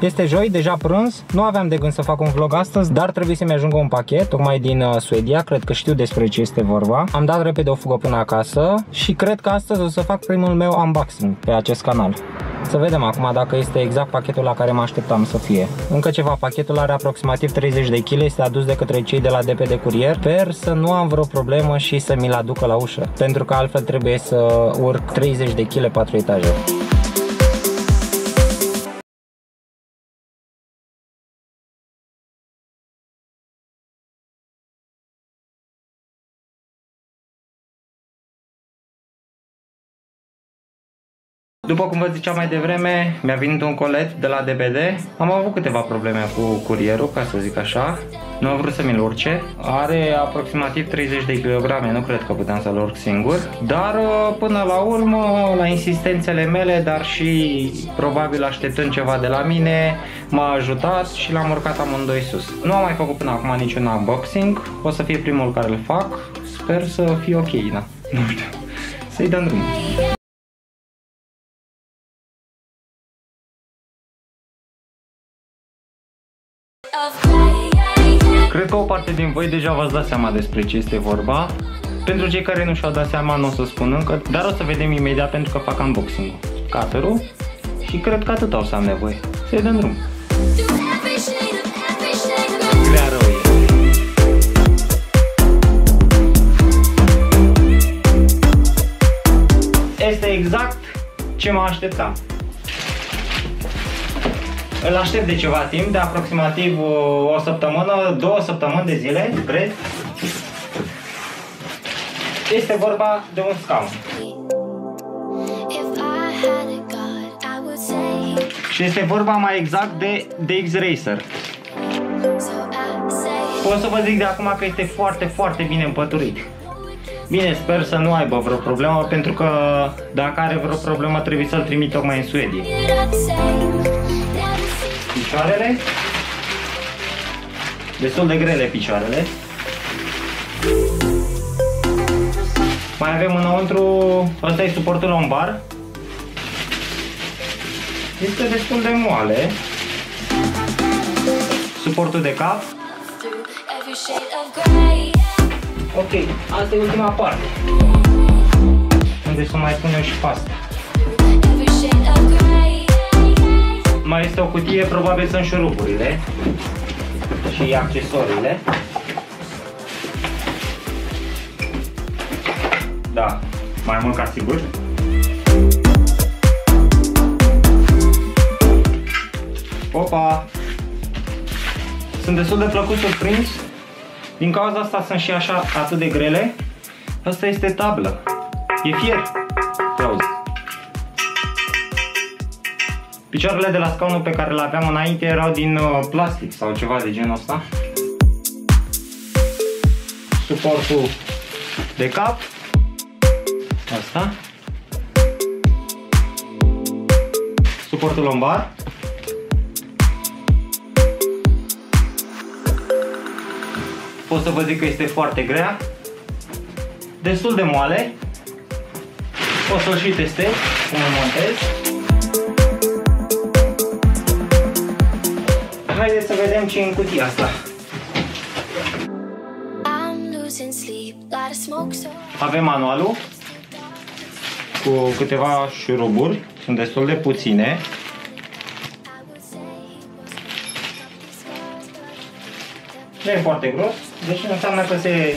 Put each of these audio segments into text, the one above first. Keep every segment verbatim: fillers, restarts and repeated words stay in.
Este joi, deja prânz, nu aveam de gând să fac un vlog astăzi, dar trebuie să-mi ajungă un pachet, tocmai din Suedia, cred că știu despre ce este vorba. Am dat repede o fugă până acasă și cred că astăzi o să fac primul meu unboxing pe acest canal. Să vedem acum dacă este exact pachetul la care mă așteptam să fie. Încă ceva, pachetul are aproximativ treizeci de kilograme, este adus de către cei de la D P D Curier. Sper să nu am vreo problemă și să mi-l aducă la ușă, pentru că altfel trebuie să urc treizeci de kilograme patru etaje. După cum vă ziceam mai devreme, mi-a venit un colet de la D P D. Am avut câteva probleme cu curierul, ca să zic așa. Nu am vrut să mi-l urce. Are aproximativ treizeci de kilograme, nu cred că puteam să-l urc singur. Dar până la urmă, la insistențele mele, dar și probabil așteptând ceva de la mine, m-a ajutat și l-am urcat amândoi sus. Nu am mai făcut până acum niciun unboxing. O să fie primul care îl fac. Sper să fie ok, da. Nu știu. Să-i dăm drumul. Cred că o parte din voi deja v-ați dat seama despre ce este vorba. Pentru cei care nu și-au dat seama, nu o să spun încă, dar o să vedem imediat pentru că fac unboxing-ul. Cutter-ul și cred că atâta o să am nevoie. Să-i dăm drum. Grea rău e. Este exact ce mă așteptam. Îl aștept de ceva timp, de aproximativ o săptămână, două săptămâni de zile, cred. Este vorba de un scaun. Și este vorba mai exact de D X Racer. Pot să vă zic de acum că este foarte, foarte bine împăturit. Bine, sper să nu aibă vreo problemă, pentru că dacă are vreo problemă trebuie să-l trimit tocmai în Suedia. Picioarele, destul de grele picioarele. Mai avem înăuntru, ăsta e suportul lombar. Este destul de moale. Suportul de cap. Ok, asta e ultima parte, unde să mai punem și pasta. Mai este o cutie, probabil sunt șuruburile și accesoriile. Da, mai mult ca sigur. Opa! Sunt destul de plăcut surprins. Din cauza asta sunt și așa atât de grele. Asta este tablă. E fier. Auzi. Picioarele de la scaunul pe care l-aveam înainte erau din plastic sau ceva de genul ăsta. Suportul de cap. Asta. Suportul lombar. Pot să vă zic că este foarte grea. Destul de moale. O să-l și testez cum îl montez. Haideți să vedem ce e în cutia asta. Avem manualul cu câteva șuruburi, sunt destul de puține. Nu e foarte gros, deci înseamnă că se,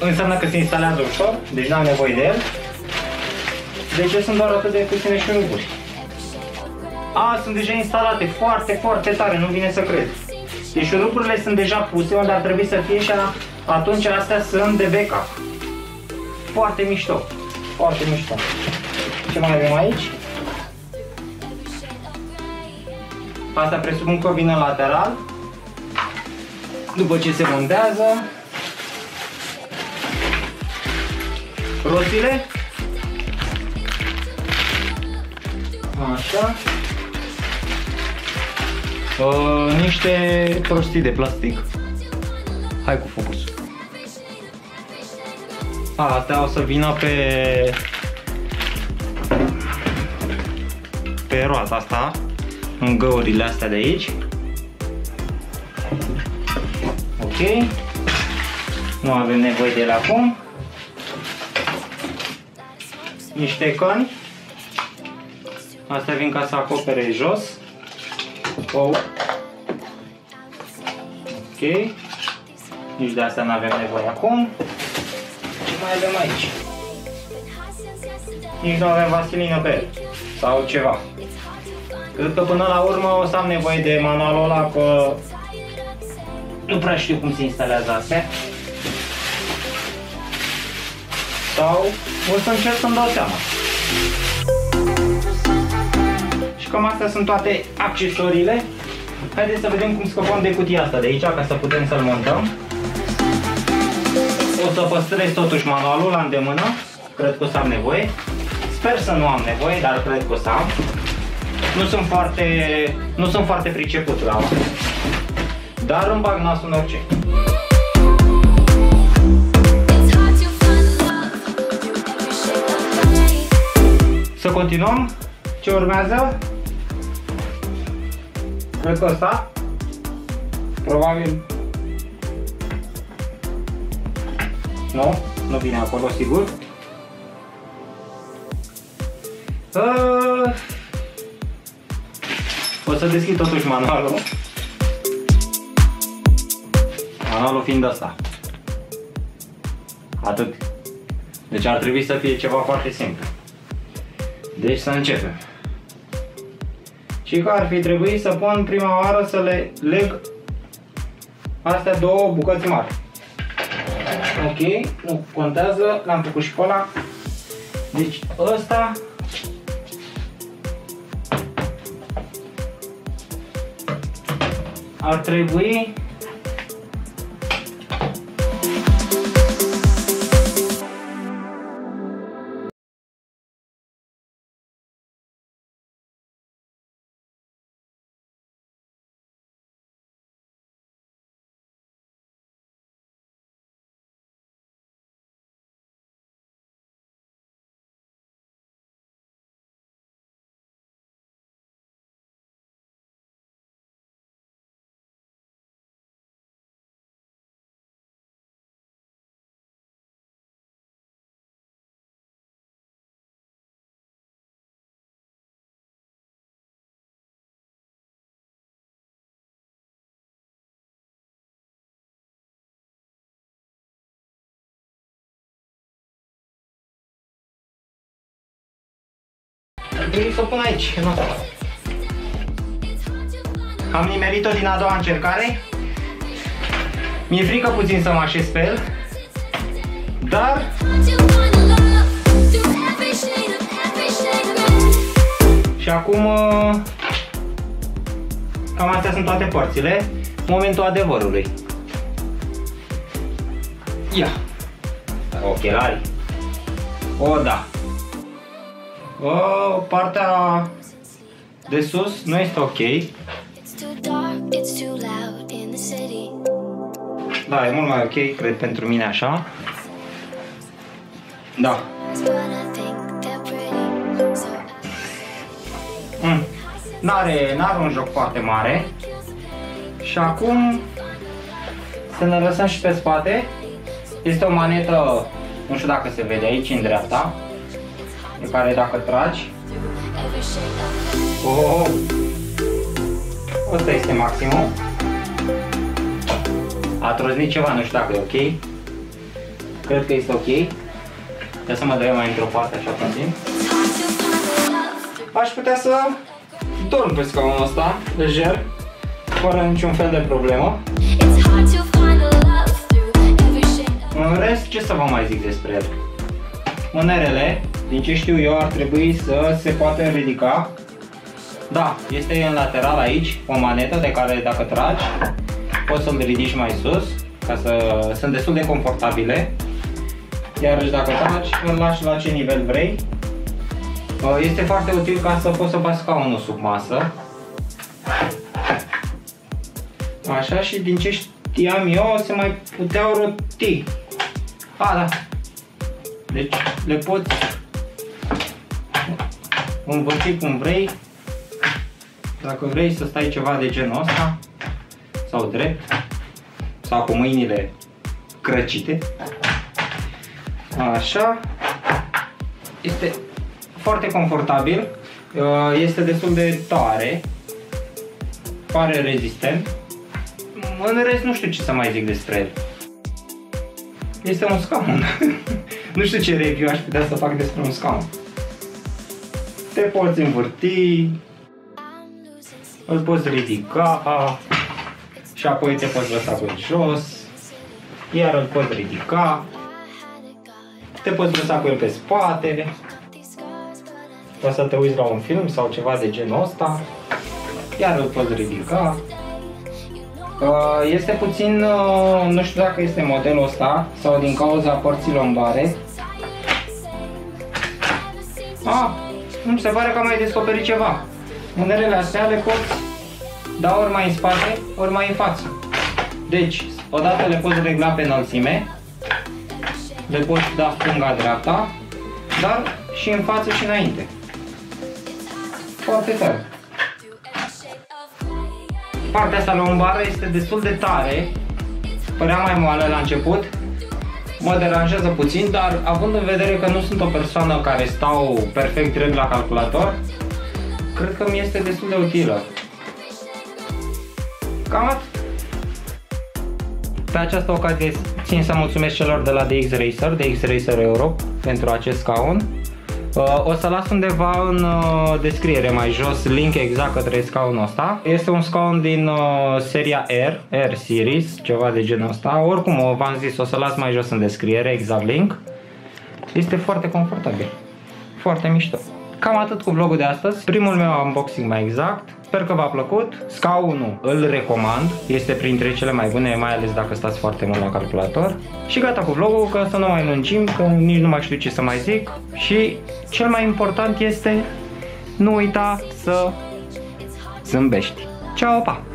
înseamnă că se instalează ușor, deci n-am nevoie de el. Deci sunt doar atât de puține șuruburi. A, sunt deja instalate foarte, foarte tare, nu vine să cred. Deci șuruburile sunt deja puse unde ar trebui să fie și atunci astea sunt de backup. Foarte mișto, foarte mișto. Ce mai avem aici? Asta presupun că vine lateral. După ce se montează. Rotile. Așa. Uh, niște prostii de plastic. Hai cu focus. A, astea o să vină pe pe roata asta. în găurile astea de aici. Ok. Nu avem nevoie de el acum. Niște cani. Astea vin ca să acopere jos. Ou. Ok. Nici de asta nu avem nevoie acum. Ce mai avem aici? Nici nu avem vaselină pe el. Sau ceva. Cred că până la urmă o să am nevoie de manualul ăla, că nu prea știu cum se instalează astea. Sau o să încerc să-mi dau seama. Și cam astea sunt toate accesoriile. Haideți să vedem cum scăpăm de cutia asta de aici, ca să putem să-l montăm. O să păstrez totuși manualul la îndemână. Cred că o să am nevoie. Sper să nu am nevoie, dar cred că o să am. Nu sunt foarte, nu sunt foarte priceput la asta. Dar îmi bag nasul în orice. Să continuăm. Ce urmează? Cred că asta. Probabil. Nu, nu vine acolo, sigur. Uh, o să deschid totuși manualul. Manualul fiind asta. Atât. Deci ar trebui să fie ceva foarte simplu. Deci să începem. Și că ar fi trebuit să pun prima oară să le leg astea două bucăți mari. Ok, nu contează, l-am făcut și pe ăla. Deci ăsta ar trebui să o pun aici, în asta. Am nimerit-o din a doua încercare. Mi-e frică puțin să mă așez pe el, dar și acum cam astea sunt toate părțile. Momentul adevărului. Ia ochelari. O, da. O, partea de sus nu este ok. Da, e mult mai ok, cred, pentru mine așa. Da. Mm. N-are, n-are un joc foarte mare. Și acum să ne lăsăm și pe spate. Este o manetă, nu știu dacă se vede aici, în dreapta, în care dacă tragi, oh, asta este maximul. A troznit ceva, nu știu dacă e ok. Cred că este ok. Trebuie să mă dau mai într-o parte așa puțin. Aș putea să dorm pe scaunul ăsta, lejer, fără niciun fel de problemă. În rest, ce să vă mai zic despre el? Mânerele, din ce știu eu, ar trebui să se poată ridica. Da, este în lateral aici o manetă de care dacă tragi poți să-l ridici mai sus, ca să sunt destul de confortabile. Iar dacă tragi, îl lași la ce nivel vrei. Este foarte util ca să poți să faci scaunul sub masă. Așa, și din ce știam eu, se mai puteau roti. A, da. Deci le poți învârti cum vrei. Dacă vrei să stai ceva de genul ăsta, sau drept, sau cu mâinile crăcite, așa, este foarte confortabil, este destul de tare, pare rezistent, în rest nu știu ce să mai zic despre el. Este un scaun, nu știu ce review aș putea să fac despre un scaun. Te poți învârti, îl poți ridica și apoi te poți lăsa pe jos, iar îl poți ridica, te poți lăsa cu el pe spate, poți să te uiți la un film sau ceva de genul ăsta, iar îl poți ridica. Este puțin, nu știu dacă este modelul ăsta sau din cauza părții lombare. Ah, nu se pare că am mai descoperit ceva. Mânerele astea le poți da ori mai în spate, ori mai în față. Deci, odată le poți regla pe înălțime, le poți da stânga-dreapta, dar și în față și înainte. Foarte tare. Partea asta lombară este destul de tare, părea mai moală la început, mă deranjează puțin, dar având în vedere că nu sunt o persoană care stau perfect drept la calculator, cred că mi este destul de utilă. Cam atât. Pe această ocazie țin să mulțumesc celor de la D X Racer, D X Racer Europe, pentru acest scaun. O să las undeva în descriere mai jos link exact către scaunul ăsta. Este un scaun din seria R, R Series, ceva de genul ăsta. Oricum, v-am zis, o să las mai jos în descriere exact link. Este foarte confortabil, foarte mișto. Cam atât cu vlogul de astăzi, primul meu unboxing mai exact. Sper că v-a plăcut, scaunul îl recomand, este printre cele mai bune, mai ales dacă stați foarte mult la calculator. Și gata cu vlogul, că să nu mai lungim, că nici nu mai știu ce să mai zic. Și cel mai important este, nu uita să zâmbești. Ceau, pa!